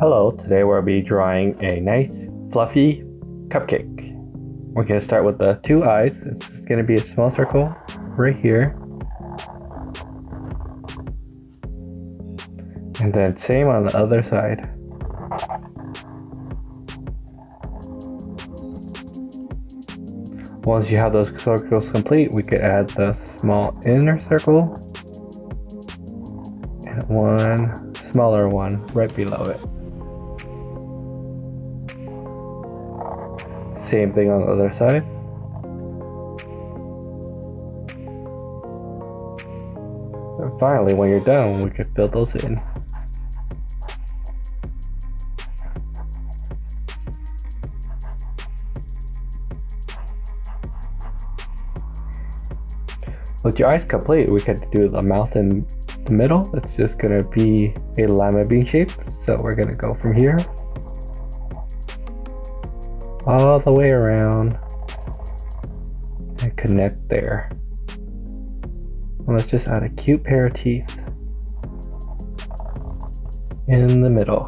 Hello, today we'll be drawing a nice fluffy cupcake. We're going to start with the two eyes. It's just going to be a small circle right here. And then same on the other side. Once you have those circles complete, we could add the small inner circle and one smaller one right below it. Same thing on the other side. And finally, when you're done, we can fill those in. With your eyes complete, we can do the mouth in the middle. It's just gonna be a lima bean shape. So we're gonna go from here all the way around and connect there. And let's just add a cute pair of teeth in the middle.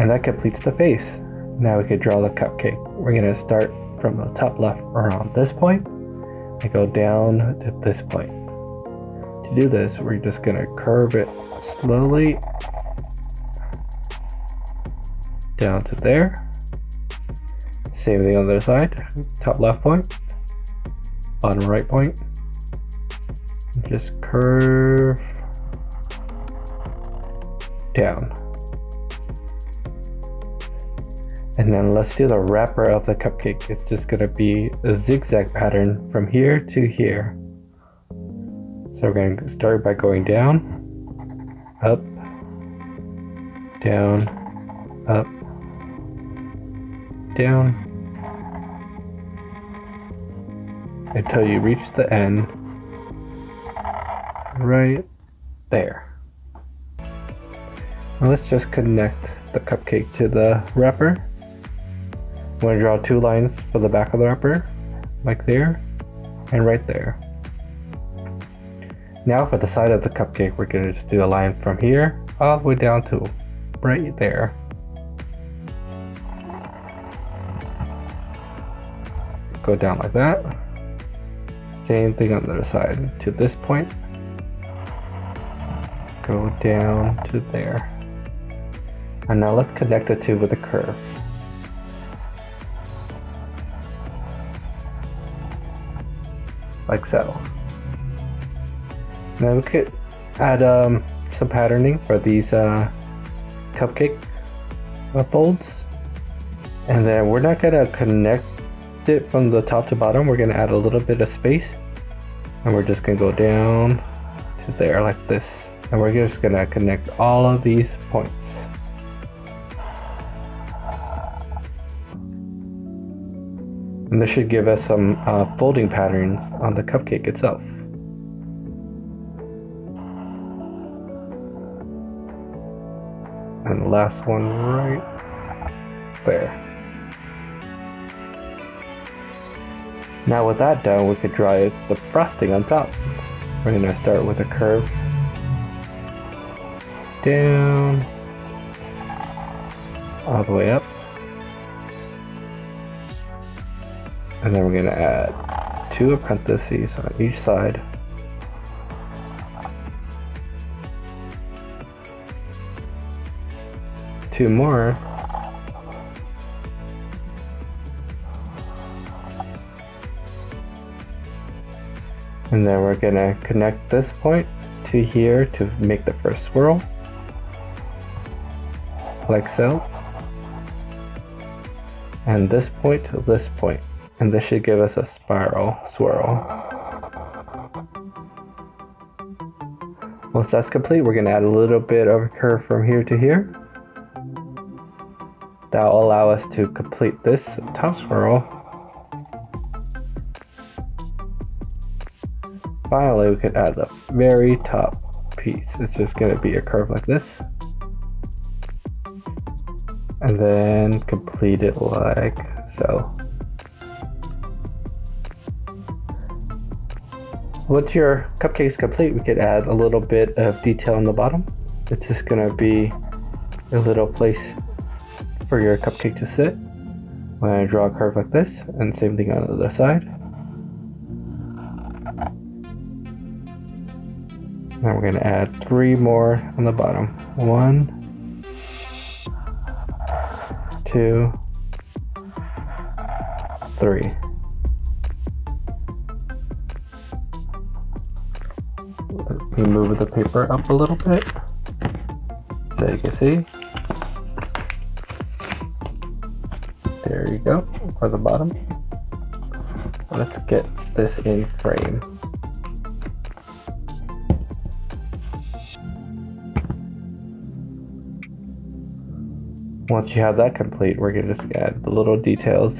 And that completes the face. Now we could draw the cupcake. We're gonna start from the top left around this point and go down to this point. To do this, we're just gonna curve it slowly down to there. Same thing on the other side. Top left point, bottom right point. Just curve down. And then let's do the wrapper of the cupcake. It's just gonna be a zigzag pattern from here to here. So we're gonna start by going down, up, down, up, down, until you reach the end right there. Now let's just connect the cupcake to the wrapper. I'm going to draw two lines for the back of the wrapper, like there and right there. Now for the side of the cupcake, we're going to just do a line from here all the way down to right there. Go down like that. Same thing on the other side. To this point. Go down to there. And now let's connect the two with a curve. Like so. Now we could add some patterning for these cupcake folds. And then we're not gonna connect it from the top to bottom. We're gonna add a little bit of space and we're just gonna go down to there like this, and we're just gonna connect all of these points. And this should give us some folding patterns on the cupcake itself. And the last one right there. Now with that done, we could draw the frosting on top. We're going to start with a curve down, all the way up, and then we're going to add two apprentices on each side. Two more. And then we're gonna connect this point to here to make the first swirl, like so. And this point to this point. And this should give us a spiral swirl. Once that's complete, we're gonna add a little bit of a curve from here to here. That'll allow us to complete this top swirl. Finally, we could add the very top piece. It's just going to be a curve like this. And then complete it like so. Once your cupcake is complete, we could add a little bit of detail on the bottom. It's just gonna be a little place for your cupcake to sit. We're gonna draw a curve like this, and same thing on the other side. Now we're gonna add three more on the bottom. 1, 2, 3. Let me move the paper up a little bit so you can see. There you go, for the bottom. Let's get this in frame. Once you have that complete, we're gonna just add the little details.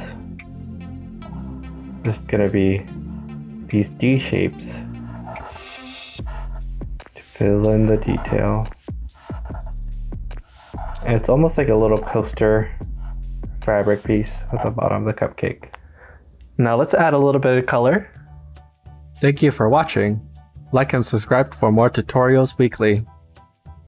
Just gonna be these D shapes to fill in the detail. And it's almost like a little poster fabric piece at the bottom of the cupcake. Now let's add a little bit of color. Thank you for watching. Like and subscribe for more tutorials weekly.